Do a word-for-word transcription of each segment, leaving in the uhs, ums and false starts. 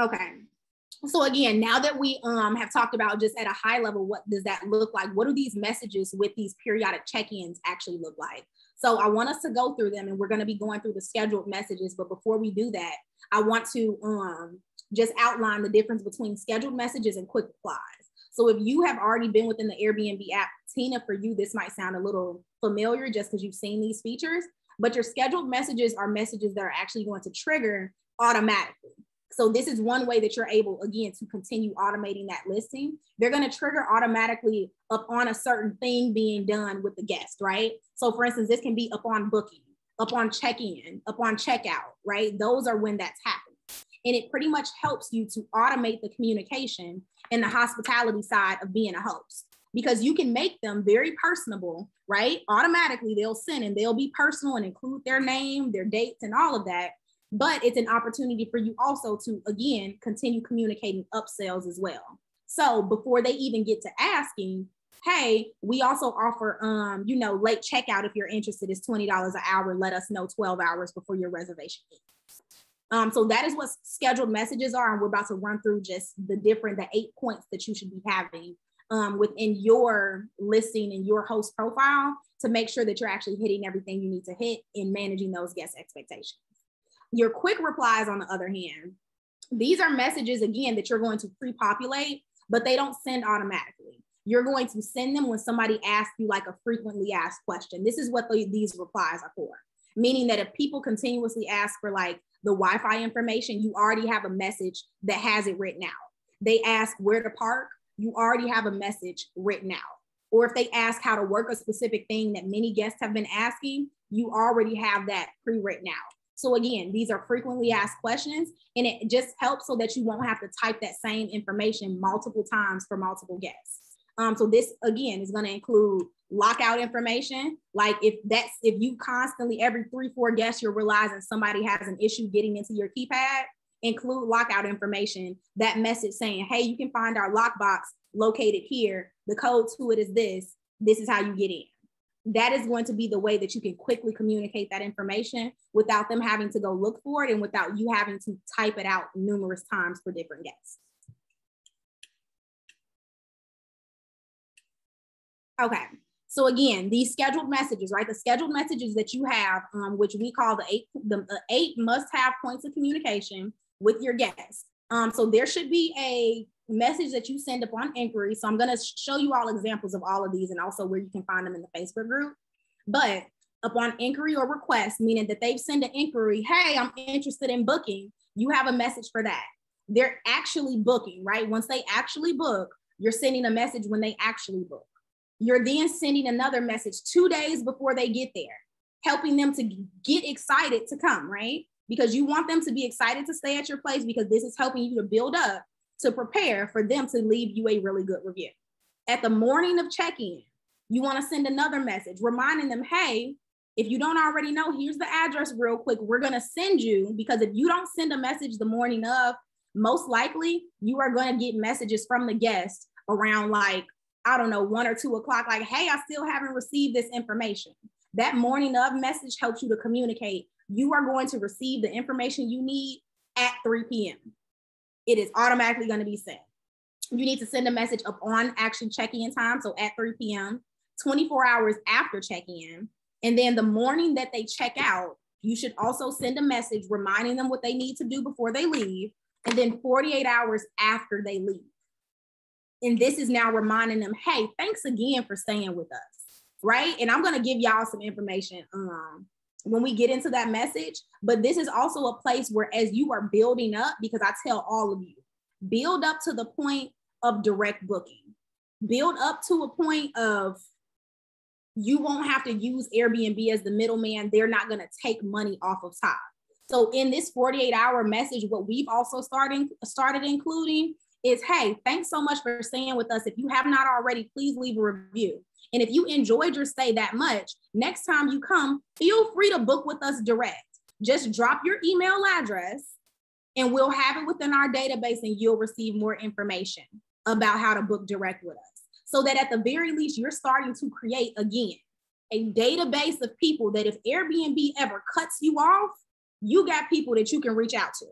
Okay. So again, now that we um, have talked about just at a high level, what does that look like? What do these messages with these periodic check-ins actually look like? So I want us to go through them, and we're going to be going through the scheduled messages. But before we do that, I want to um, just outline the difference between scheduled messages and quick replies. So if you have already been within the Airbnb app, Tina, for you, this might sound a little familiar just because you've seen these features, but your scheduled messages are messages that are actually going to trigger automatically. So this is one way that you're able, again, to continue automating that listing. They're going to trigger automatically upon a certain thing being done with the guest, right? So for instance, this can be upon booking, upon check-in, upon checkout, right? Those are when that's happening. And it pretty much helps you to automate the communication and the hospitality side of being a host, because you can make them very personable, right? Automatically, they'll send and they'll be personal and include their name, their dates, and all of that. But it's an opportunity for you also to, again, continue communicating upsells as well. So before they even get to asking, hey, we also offer, um, you know, late checkout. If you're interested, it's twenty dollars an hour. Let us know twelve hours before your reservation ends. Um, so that is what scheduled messages are. And we're about to run through just the different, the eight points that you should be having um, within your listing and your host profile to make sure that you're actually hitting everything you need to hit in managing those guest expectations. Your quick replies, on the other hand, these are messages, again, that you're going to pre-populate, but they don't send automatically. You're going to send them when somebody asks you like a frequently asked question. This is what the, these replies are for, meaning that if people continuously ask for like the Wi-Fi information, you already have a message that has it written out. They ask where to park, you already have a message written out. Or if they ask how to work a specific thing that many guests have been asking, you already have that pre-written out. So again, these are frequently asked questions, and it just helps so that you won't have to type that same information multiple times for multiple guests. Um, so this, again, is going to include lockout information. Like if that's, if you constantly, every three, four guests, you're realizing somebody has an issue getting into your keypad, include lockout information, that message saying, hey, you can find our lockbox located here. The code to it is this. This is how you get in. That is going to be the way that you can quickly communicate that information without them having to go look for it and without you having to type it out numerous times for different guests. Okay, so again, these scheduled messages, right? The scheduled messages that you have, um, which we call the eight, the eight must-have points of communication with your guests. Um, so there should be a message that you send upon inquiry. So I'm going to show you all examples of all of these and also where you can find them in the Facebook group. But upon inquiry or request, meaning that they've sent an inquiry, hey, I'm interested in booking, you have a message for that. They're actually booking, right? Once they actually book, you're sending a message when they actually book. You're then sending another message two days before they get there, helping them to get excited to come, right? Because you want them to be excited to stay at your place, because this is helping you to build up to prepare for them to leave you a really good review. At the morning of check-in, you want to send another message reminding them, hey, if you don't already know, here's the address real quick. We're going to send you, because if you don't send a message the morning of, most likely you are going to get messages from the guest around like, I don't know, one or two o'clock, like, hey, I still haven't received this information. That morning of message helps you to communicate. You are going to receive the information you need at three p m It is automatically going to be sent. You need to send a message upon actually check-in time, so at three p m, twenty-four hours after check-in, and then the morning that they check out, you should also send a message reminding them what they need to do before they leave, and then forty-eight hours after they leave. And this is now reminding them, hey, thanks again for staying with us, right? And I'm going to give y'all some information um, when we get into that message, but this is also a place where, as you are building up, because I tell all of you, build up to the point of direct booking, build up to a point of you won't have to use Airbnb as the middleman. They're not going to take money off of top. So in this forty-eight hour message, what we've also starting, started including is, hey, thanks so much for staying with us. If you have not already, please leave a review. And if you enjoyed your stay that much, next time you come, feel free to book with us direct. Just drop your email address and we'll have it within our database, and you'll receive more information about how to book direct with us. So that at the very least, you're starting to create, again, a database of people that if Airbnb ever cuts you off, you got people that you can reach out to.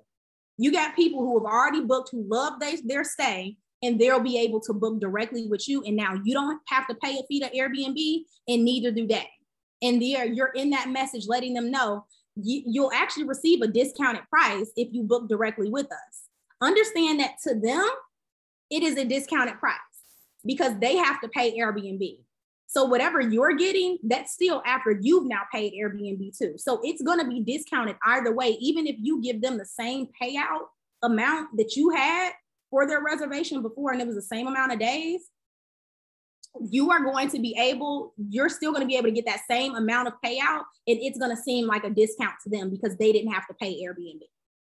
You got people who have already booked, who love they, their stay, and they'll be able to book directly with you. And now you don't have to pay a fee to Airbnb, and neither do they. And there, you're in that message letting them know you, you'll actually receive a discounted price if you book directly with us. Understand that to them, it is a discounted price because they have to pay Airbnb. So whatever you're getting, that's still after you've now paid Airbnb too. So it's going to be discounted either way, even if you give them the same payout amount that you had for their reservation before, and it was the same amount of days, you are going to be able, you're still going to be able to get that same amount of payout, and it's going to seem like a discount to them because they didn't have to pay Airbnb.